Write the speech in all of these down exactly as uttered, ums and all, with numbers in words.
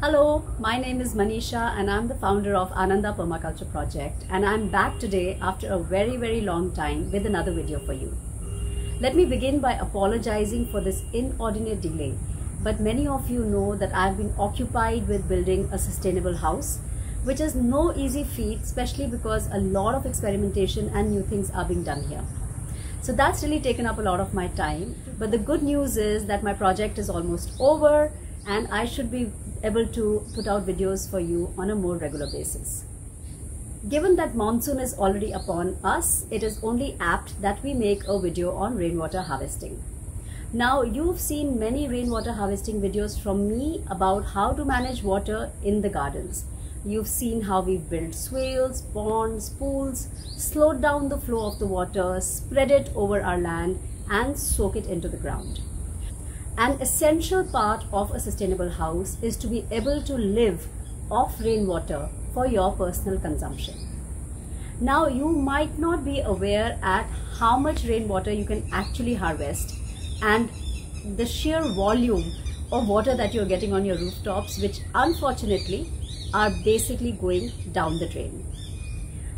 Hello, my name is Manisha and I'm the founder of Aanandaa Permaculture Project, and I'm back today after a very very long time with another video for you. Let me begin by apologizing for this inordinate delay, but many of you know that I've been occupied with building a sustainable house, which is no easy feat, especially because a lot of experimentation and new things are being done here. So that's really taken up a lot of my time, but the good news is that my project is almost over and I should be able to put out videos for you on a more regular basis. Given that monsoon is already upon us, it is only apt that we make a video on rainwater harvesting. Now, you've seen many rainwater harvesting videos from me about how to manage water in the gardens. You've seen how we've built swales, ponds, pools, slowed down the flow of the water, spread it over our land and soak it into the ground. An essential part of a sustainable house is to be able to live off rainwater for your personal consumption. Now, you might not be aware at how much rainwater you can actually harvest and the sheer volume of water that you're getting on your rooftops, which unfortunately are basically going down the drain.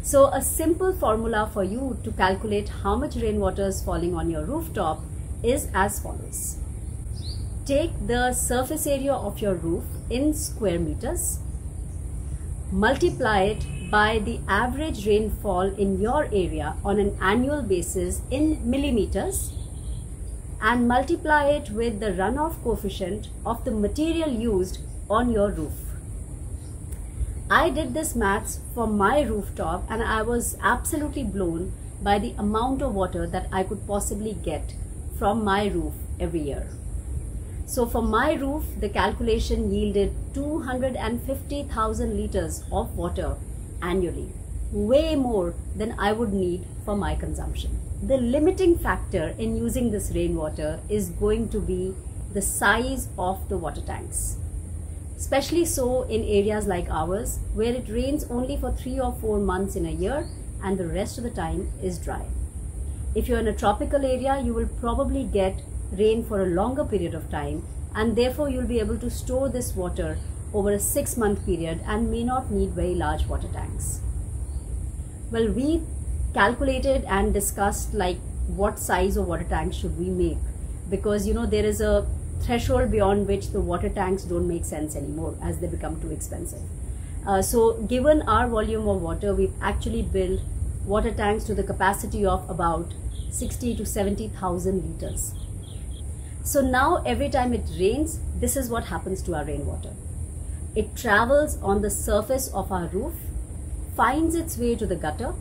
So a simple formula for you to calculate how much rainwater is falling on your rooftop is as follows. Take the surface area of your roof in square meters, multiply it by the average rainfall in your area on an annual basis in millimeters, and multiply it with the runoff coefficient of the material used on your roof. I did this maths for my rooftop and I was absolutely blown by the amount of water that I could possibly get from my roof every year. So for my roof, the calculation yielded two hundred fifty thousand liters of water annually, way more than I would need for my consumption. The limiting factor in using this rainwater is going to be the size of the water tanks, especially so in areas like ours, where it rains only for three or four months in a year and the rest of the time is dry. If you're in a tropical area, you will probably get rain for a longer period of time, and therefore you'll be able to store this water over a six month period and may not need very large water tanks. Well, we calculated and discussed like what size of water tanks should we make, because you know there is a threshold beyond which the water tanks don't make sense anymore as they become too expensive. Uh, so given our volume of water, we've actually built water tanks to the capacity of about sixty to seventy thousand liters. So now every time it rains, this is what happens to our rainwater. It travels on the surface of our roof, finds its way to the gutter,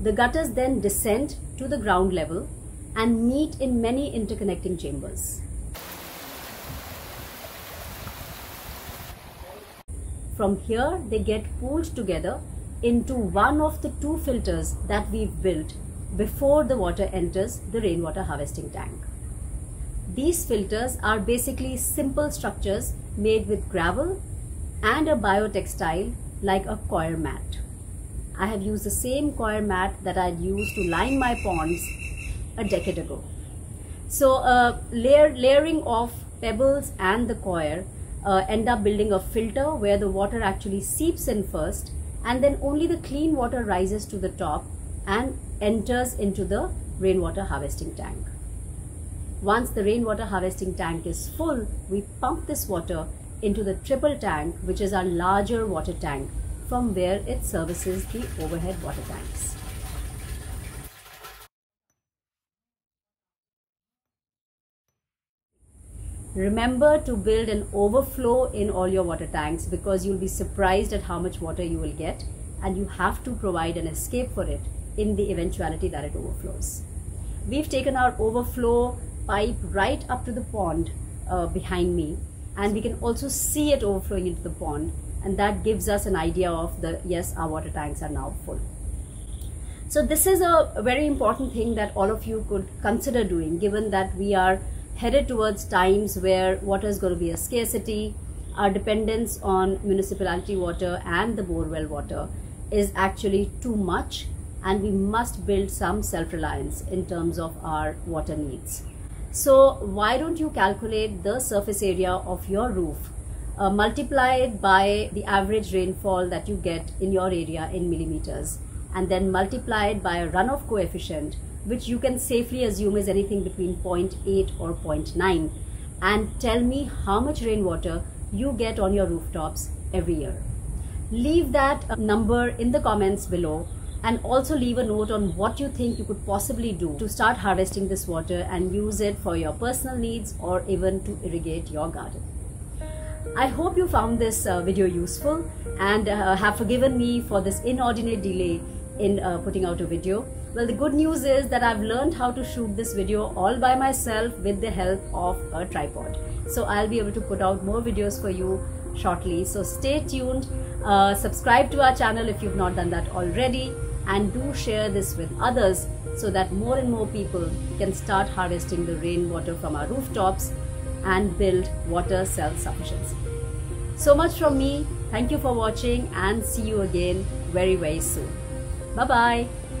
the gutters then descend to the ground level and meet in many interconnecting chambers. From here, they get pooled together into one of the two filters that we've built before the water enters the rainwater harvesting tank. These filters are basically simple structures made with gravel and a biotextile like a coir mat. I have used the same coir mat that I'd used to line my ponds a decade ago. So uh, layer, layering of pebbles and the coir uh, end up building a filter where the water actually seeps in first, and then only the clean water rises to the top and enters into the rainwater harvesting tank. Once the rainwater harvesting tank is full, we pump this water into the triple tank, which is our larger water tank, from where it services the overhead water tanks. Remember to build an overflow in all your water tanks, because you'll be surprised at how much water you will get, and you have to provide an escape for it in the eventuality that it overflows. We've taken our overflow pipe right up to the pond uh, behind me, and we can also see it overflowing into the pond, and that gives us an idea of the, yes, our water tanks are now full. So this is a very important thing that all of you could consider doing, given that we are headed towards times where water is going to be a scarcity. Our dependence on municipality water and the borewell water is actually too much, and we must build some self-reliance in terms of our water needs. So why don't you calculate the surface area of your roof, uh, multiply it by the average rainfall that you get in your area in millimeters, and then multiply it by a runoff coefficient, which you can safely assume is anything between zero point eight or zero point nine, and tell me how much rainwater you get on your rooftops every year. Leave that number in the comments below, and also leave a note on what you think you could possibly do to start harvesting this water and use it for your personal needs or even to irrigate your garden. I hope you found this uh, video useful and uh, have forgiven me for this inordinate delay in uh, putting out a video. Well, the good news is that I've learned how to shoot this video all by myself with the help of a tripod. So I'll be able to put out more videos for you shortly. So stay tuned, uh, subscribe to our channel if you've not done that already, and do share this with others so that more and more people can start harvesting the rainwater from our rooftops and build water self-sufficiency. So much from me. Thank you for watching, and see you again very, very soon. Bye-bye.